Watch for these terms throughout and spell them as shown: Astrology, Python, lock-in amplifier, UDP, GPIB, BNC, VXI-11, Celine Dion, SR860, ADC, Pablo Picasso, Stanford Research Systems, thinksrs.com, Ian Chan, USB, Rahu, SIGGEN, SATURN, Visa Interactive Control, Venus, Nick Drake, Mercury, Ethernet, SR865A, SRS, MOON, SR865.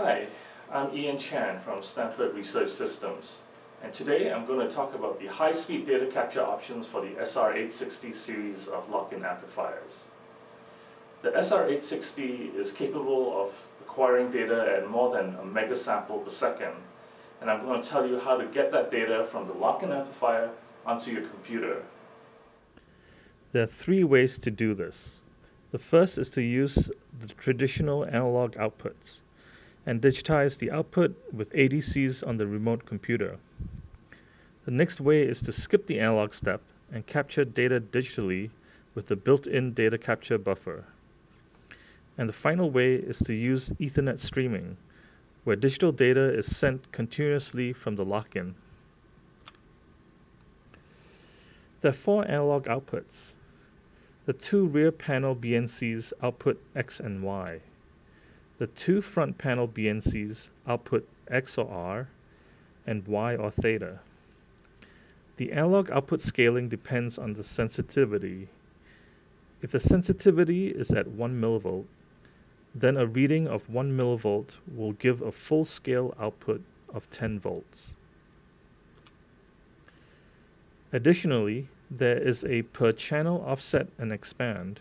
Hi, I'm Ian Chan from Stanford Research Systems, and today I'm going to talk about the high-speed data capture options for the SR860 series of lock-in amplifiers. The SR860 is capable of acquiring data at more than a megasample per second, and I'm going to tell you how to get that data from the lock-in amplifier onto your computer. There are three ways to do this. The first is to use the traditional analog outputs and digitize the output with ADCs on the remote computer. The next way is to skip the analog step and capture data digitally with the built-in data capture buffer. And the final way is to use Ethernet streaming, where digital data is sent continuously from the lock-in. There are four analog outputs. The two rear panel BNCs output X and Y. The two front panel BNCs output X or R and Y or theta. The analog output scaling depends on the sensitivity. If the sensitivity is at 1 millivolt, then a reading of 1 millivolt will give a full-scale output of 10 volts. Additionally, there is a per channel offset and expand.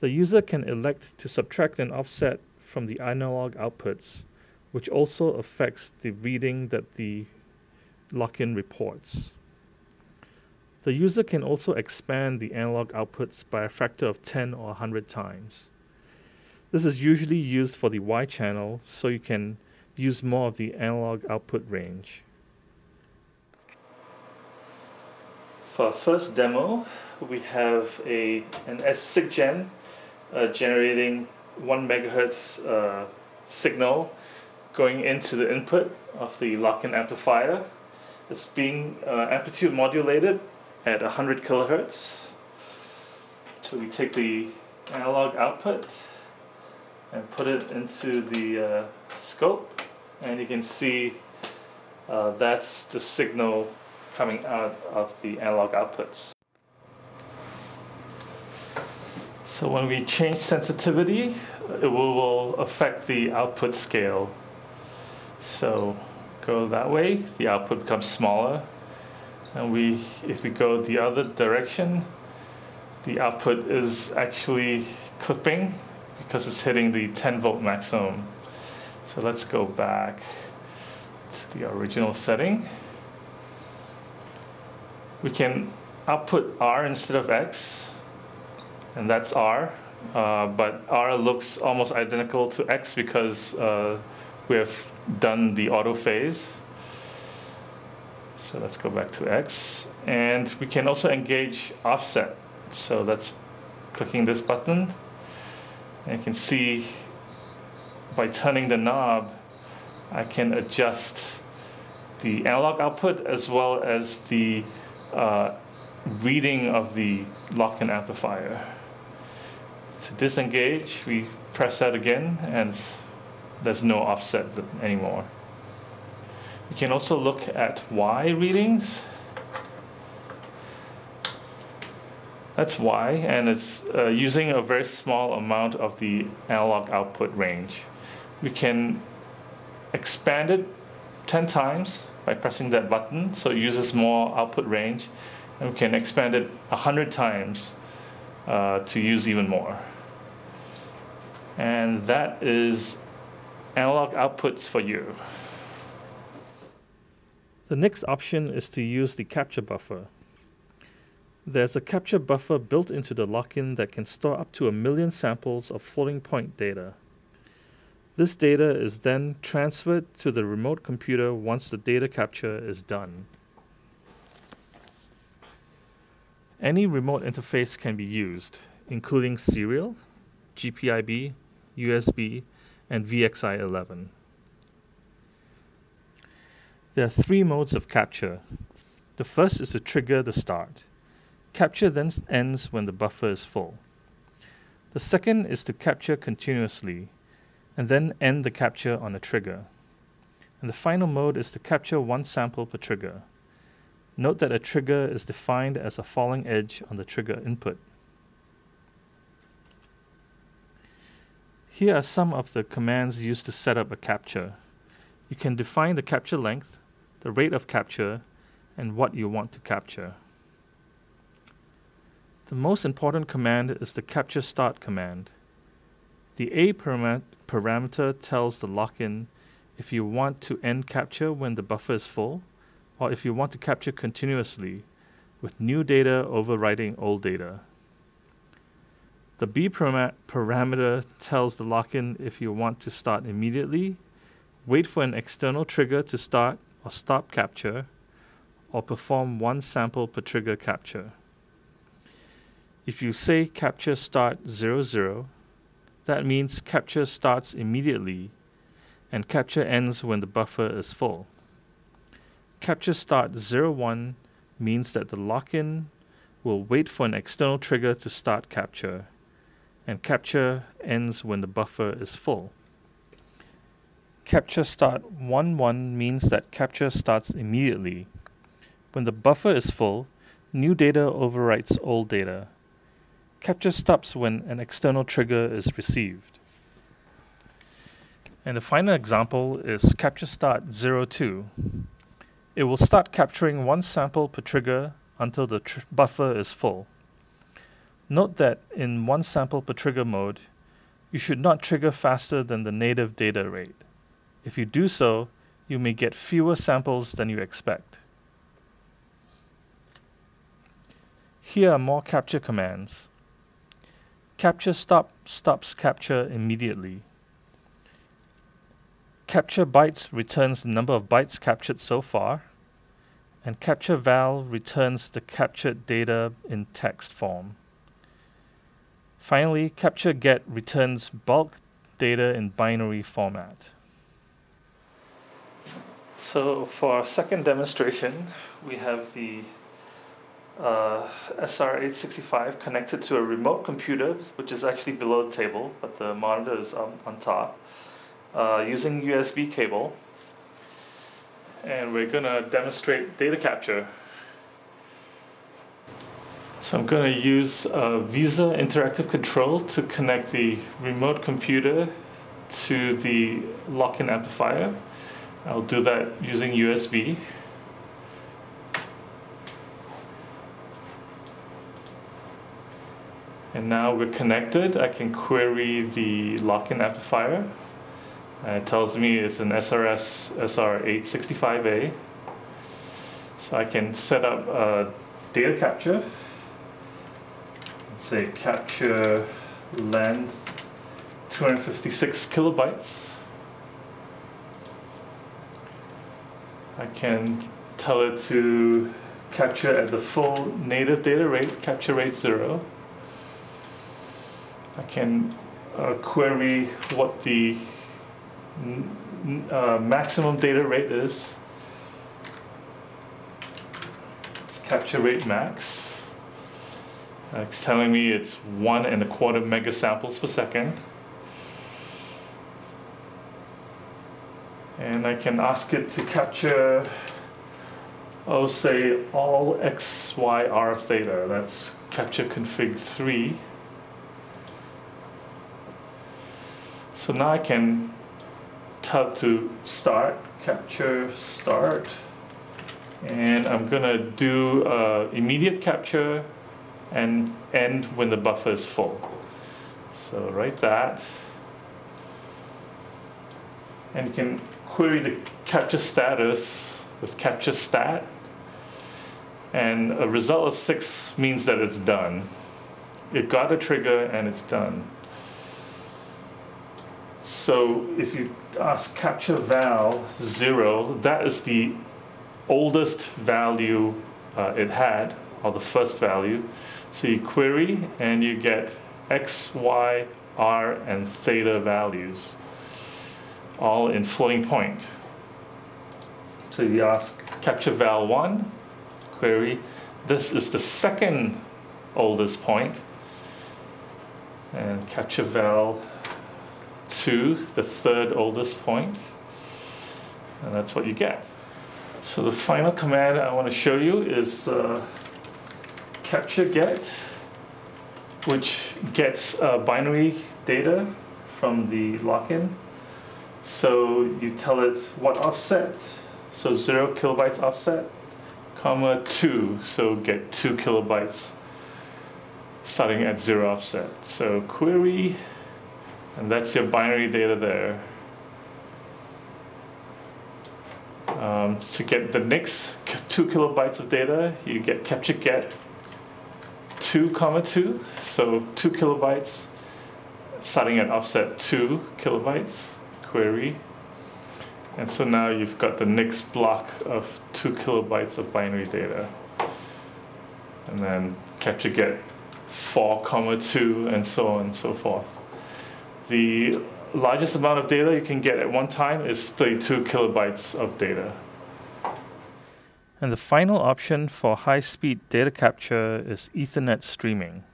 The user can elect to subtract an offset from the analog outputs, which also affects the reading that the lock-in reports. The user can also expand the analog outputs by a factor of 10 or 100 times. This is usually used for the Y channel, so you can use more of the analog output range. For our first demo, we have an SIGGEN generating 1 megahertz signal going into the input of the lock-in amplifier. It's being amplitude modulated at 100 kilohertz. So we take the analog output and put it into the scope, and you can see that's the signal coming out of the analog outputs. So when we change sensitivity, it will affect the output scale. So go that way, the output becomes smaller, and if we go the other direction, the output is actually clipping because it's hitting the 10 volt maximum. So let's go back to the original setting. We can output R instead of X, and that's R, but R looks almost identical to X because we have done the auto phase. So let's go back to X, and we can also engage offset. So that's clicking this button, and you can see by turning the knob I can adjust the analog output as well as the reading of the lock-in amplifier. To disengage, we press that again, and there's no offset anymore. We can also look at Y readings. That's Y, and it's using a very small amount of the analog output range. We can expand it 10 times by pressing that button, so it uses more output range, and we can expand it 100 times to use even more. And that is analog outputs for you. The next option is to use the capture buffer. There's a capture buffer built into the lock-in that can store up to 1 million samples of floating-point data. This data is then transferred to the remote computer once the data capture is done. Any remote interface can be used, including serial, GPIB, USB, and VXI-11. There are three modes of capture. The first is to trigger the start. Capture then ends when the buffer is full. The second is to capture continuously, and then end the capture on a trigger. And the final mode is to capture one sample per trigger. Note that a trigger is defined as a falling edge on the trigger input. Here are some of the commands used to set up a capture. You can define the capture length, the rate of capture, and what you want to capture. The most important command is the capture start command. The A parameter tells the lock-in if you want to end capture when the buffer is full, or if you want to capture continuously with new data overwriting old data. The B parameter tells the lock-in if you want to start immediately, wait for an external trigger to start or stop capture, or perform one sample per trigger capture. If you say capture start 00, that means capture starts immediately and capture ends when the buffer is full. Capture start 01 means that the lock-in will wait for an external trigger to start capture, and capture ends when the buffer is full. Capture start 11 means that capture starts immediately. When the buffer is full, new data overwrites old data. Capture stops when an external trigger is received. And the final example is capture start 02. It will start capturing one sample per trigger until the buffer is full. Note that in one sample per trigger mode, you should not trigger faster than the native data rate. If you do so, you may get fewer samples than you expect. Here are more capture commands. Capture stop stops capture immediately. Capture bytes returns the number of bytes captured so far, and capture val returns the captured data in text form. Finally, capture get returns bulk data in binary format. So for our second demonstration, we have the SR865 connected to a remote computer, which is actually below the table, but the monitor is on top, using USB cable, and we're going to demonstrate data capture. So I'm going to use Visa Interactive Control to connect the remote computer to the lock-in amplifier. I'll do that using USB. And now we're connected. I can query the lock-in amplifier. It tells me it's an SRS SR865A. So I can set up a data capture. Let's say capture length 256 kilobytes. I can tell it to capture at the full native data rate, capture rate 0. I can query what the maximum data rate is. It's capture rate max. It's telling me it's 1.25 megasamples per second. And I can ask it to capture, oh, say, all XYRF data. That's capture config 3. So now I can tell to start, capture, start, and I'm going to do immediate capture and end when the buffer is full. So write that. And you can query the capture status with capture stat, and a result of 6 means that it's done. It got a trigger and it's done. So if you ask capture val 0, that is the oldest value it had, or the first value. So you query and you get x, y, r, and theta values, all in floating point. So you ask capture val 1, query. This is the second oldest point, and capture val 2, the third oldest point, and that's what you get. So the final command I want to show you is capture get, which gets binary data from the lock-in. So you tell it what offset, so 0 kilobytes offset, comma 2, so get 2 kilobytes starting at 0 offset. So query, and that's your binary data there. To get the next 2 kilobytes of data, you get capture get 2, 2, so 2 kilobytes starting at offset 2 kilobytes, query. And so now you've got the next block of 2 kilobytes of binary data. And then capture get 4, 2, and so on and so forth. The largest amount of data you can get at one time is 32 kilobytes of data. And the final option for high-speed data capture is Ethernet streaming.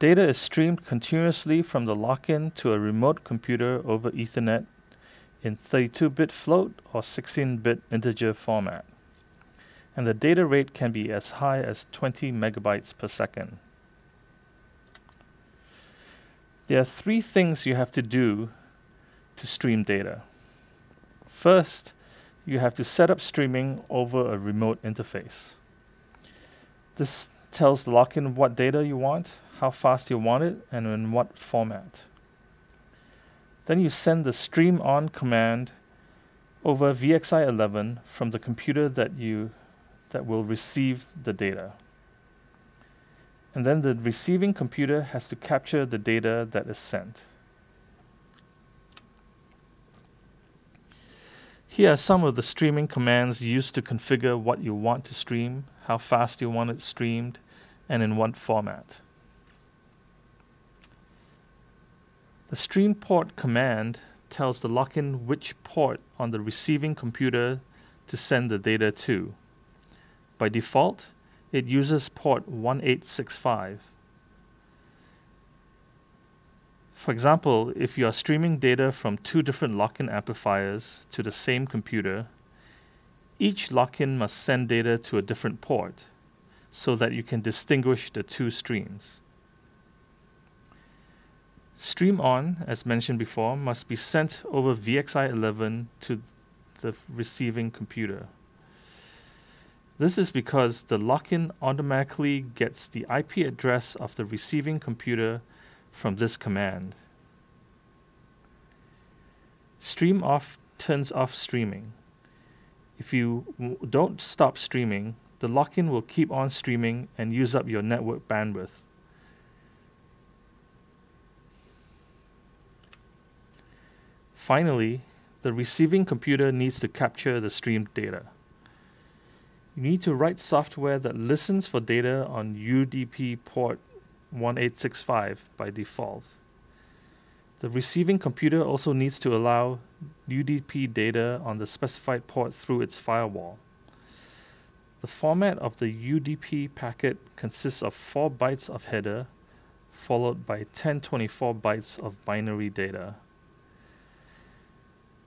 Data is streamed continuously from the lock-in to a remote computer over Ethernet in 32-bit float or 16-bit integer format. And the data rate can be as high as 20 megabytes per second. There are 3 things you have to do to stream data. First, you have to set up streaming over a remote interface. This tells the lock-in what data you want, how fast you want it, and in what format. Then you send the stream on command over VXI-11 from the computer that will receive the data. And then the receiving computer has to capture the data that is sent. Here are some of the streaming commands used to configure what you want to stream, how fast you want it streamed, and in what format. The stream port command tells the lock-in which port on the receiving computer to send the data to. By default, it uses port 1865. For example, if you are streaming data from 2 different lock-in amplifiers to the same computer, each lock-in must send data to a different port so that you can distinguish the 2 streams. Stream on, as mentioned before, must be sent over VXI-11 to the receiving computer. This is because the lock-in automatically gets the IP address of the receiving computer from this command. Stream off turns off streaming. If you don't stop streaming, the lock-in will keep on streaming and use up your network bandwidth. Finally, the receiving computer needs to capture the streamed data. You need to write software that listens for data on UDP port 1865 by default. The receiving computer also needs to allow UDP data on the specified port through its firewall. The format of the UDP packet consists of 4 bytes of header, followed by 1024 bytes of binary data.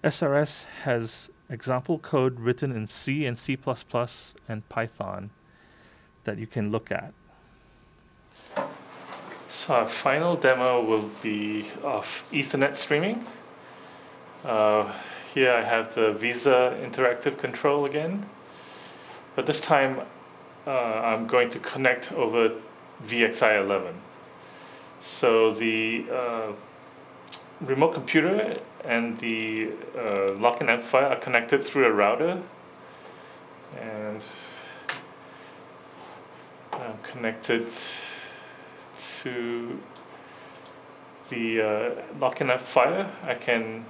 SRS has example code written in C and C++ and Python that you can look at. So our final demo will be of Ethernet streaming. Here I have the Visa Interactive Control again, but this time I'm going to connect over VXI-11. So the remote computer and the lock-in amplifier are connected through a router, and I'm connected to the lock-in amplifier. I can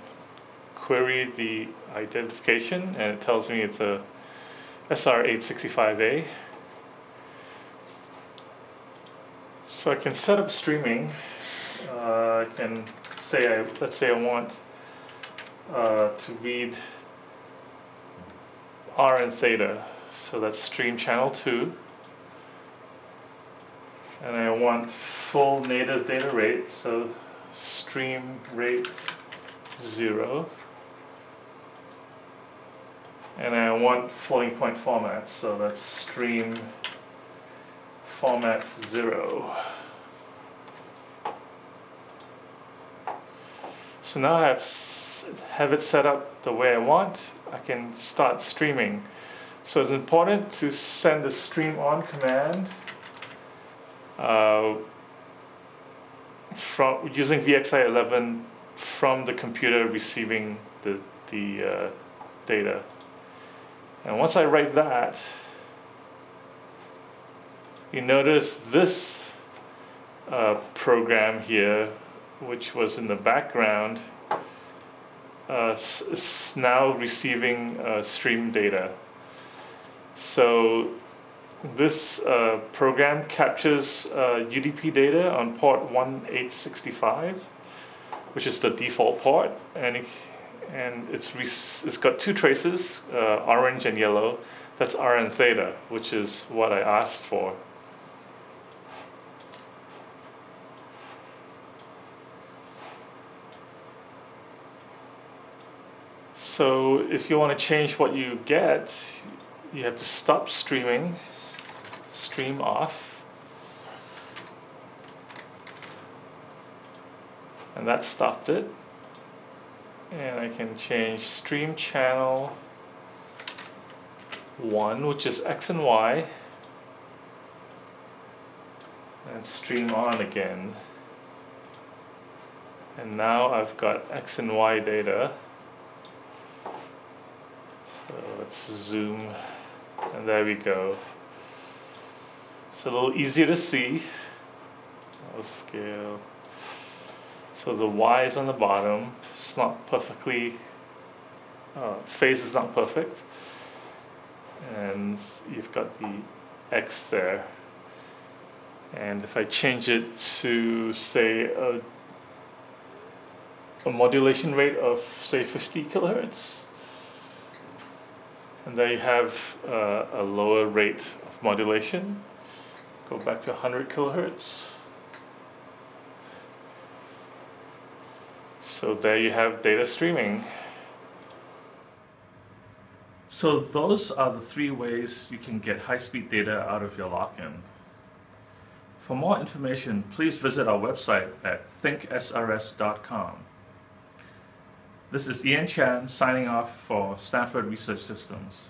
query the identification and it tells me it's a SR865A. So I can set up streaming. I can say, let's say I want to read R and theta, so that's stream channel 2, and I want full native data rate, so stream rate 0, and I want floating point format, so that's stream format 0. So now I have it set up the way I want. I can start streaming. So it's important to send the stream on command from using VXI-11 from the computer receiving the data. And once I write that, you notice this program here, which was in the background, is now receiving stream data. So this program captures UDP data on port 1865, which is the default port, and it's got two traces, orange and yellow. That's R and theta, which is what I asked for. So if you want to change what you get, you have to stop streaming, stream off, and that stopped it. And I can change stream channel 1, which is X and Y, and stream on again. And now I've got X and Y data. So let's zoom, and there we go. It's a little easier to see. I'll scale. So the Y is on the bottom. It's not perfectly, phase is not perfect. And you've got the X there. And if I change it to, say, a modulation rate of, say, 50 kilohertz, and there you have a lower rate of modulation. Go back to 100 kilohertz. So there you have data streaming. So those are the three ways you can get high-speed data out of your lock-in. For more information, please visit our website at thinksrs.com. This is Ian Chan signing off for Stanford Research Systems.